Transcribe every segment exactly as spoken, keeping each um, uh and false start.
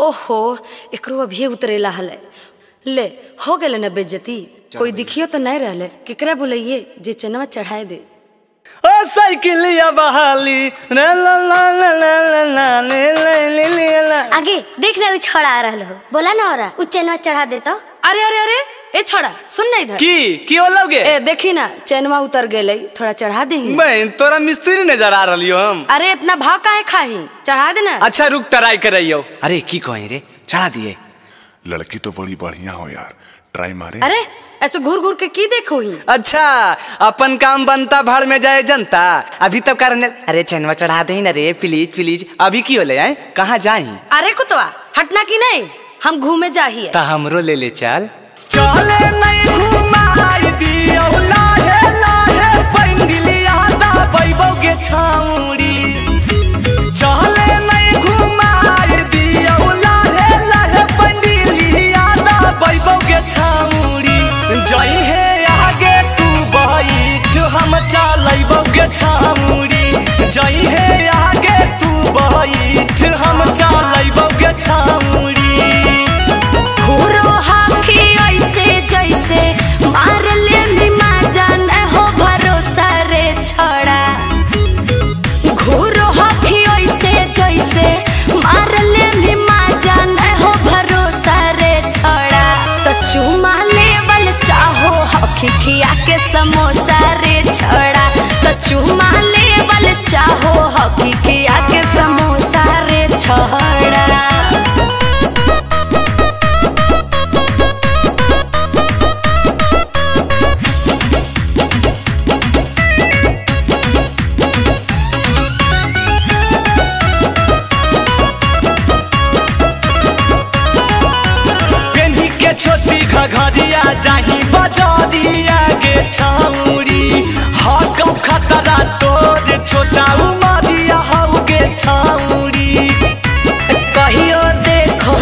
ओहो एकरो अभी उतरेला हले ले हो गए न बेज्जती कोई दिखियो तो नहीं रहले केकरा बोलिए जे चनवा चढ़ाए दे ओ साइकिलिया बहाली ला ला ला ला ला ला ला आगे देख ले छोड़ा आ रहल हो बोला ना औरा उ चनवा चढ़ा दे तो अरे अरे अरे ए छोड़ा सुन ना इधर की की बोलोगे ए देखी ना चैनवा उतर गेलै थोड़ा चढ़ा दे बहन तोरा मिस्त्री ने जड़ा रहलियो हम अरे इतना भाव काहे खाही चढ़ा देना अच्छा रुक ट्राई करइयो अरे की कहि रे चढ़ा दिए लड़की तो बड़ी बढ़िया हो यार ट्राई मारे अरे ऐसे घूर घूर के की देखो ही अच्छा अपन काम बनता भाड़ में जाए जनता अभी तब कारण अरे चैनवा चढ़ा दे ना रे प्लीज प्लीज अभी की होले आए कहां जाई अरे कुतवा हटना की नहीं हम घूमे जाही त हमरो ले ले चल चले नहीं घुमाई दियो लाहे लाहे पैंडिलिया दा बैबोगे छाउड़ी चले नहीं घुमाई दियो लाहे लाहे पैंडिलिया दा बैबोगे छाउड़ी जाई है आगे तू बैठ हम चलैबोगे छाउड़ी जाई है आगे तू बैठ हम चलैबोगे छाउड़ी पूरा हाकी ऐसे जैसे मार ले मिमा जान हो भरोसा रे छोड़ा घूरो हाकी ऐसे जैसे मार ले मिमा जान हो भरोसा रे छोड़ा तो चुमा लेवल चाहो हाकी खिया के समोसा रे छोड़ा तो चुमा लेवल चाहो हाकी खिया के समोसा रे छोड़ा घरिया जाही बजरिया के छाउरी हक खतरा तोर छोटा उमरिया हउ के छाउरी कहियो देखो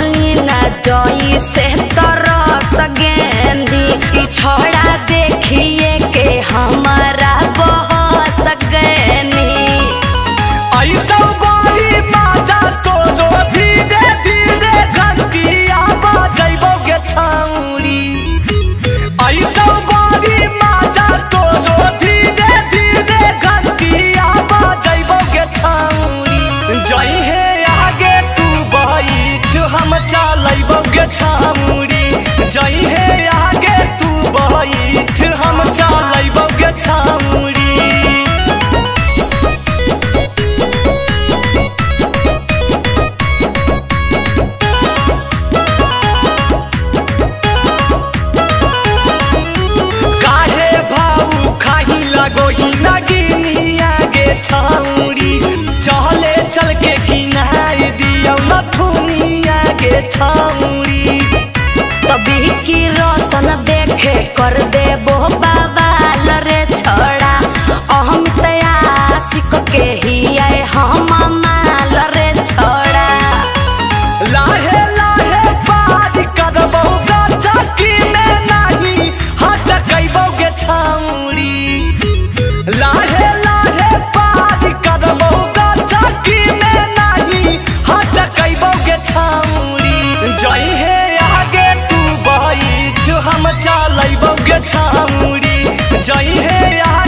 ना जई से तोरा सगेंदी ई छोड़ा देखिए के हमारा बह सगेनी आई तो बारी बाजा तोरो धीरे धीरे घंटिया बजैबोगे छाउरी छामुड़ी जाई है आगे तू बैठ हम चलैबोगे छामुड़ी काहे भाऊ खाही लगोही नगिनी आगे छामुड़ी चले चल के किनारे दियो नथुनी आगे छामुड़ी तभी की रोशन देखे कर दे बो बवाल रे छोड़ा अहम तयासिक के ही आए हम माल रे छोड़ा लाहे लाहे बात करबो गचकी में नहीं हटकैबोगे छाउड़ी लाहे लाहे बात करबो गचकी में नहीं हटकैबोगे छाउड़ी जई है हम चलैबोगे छामुड़ी जाई है।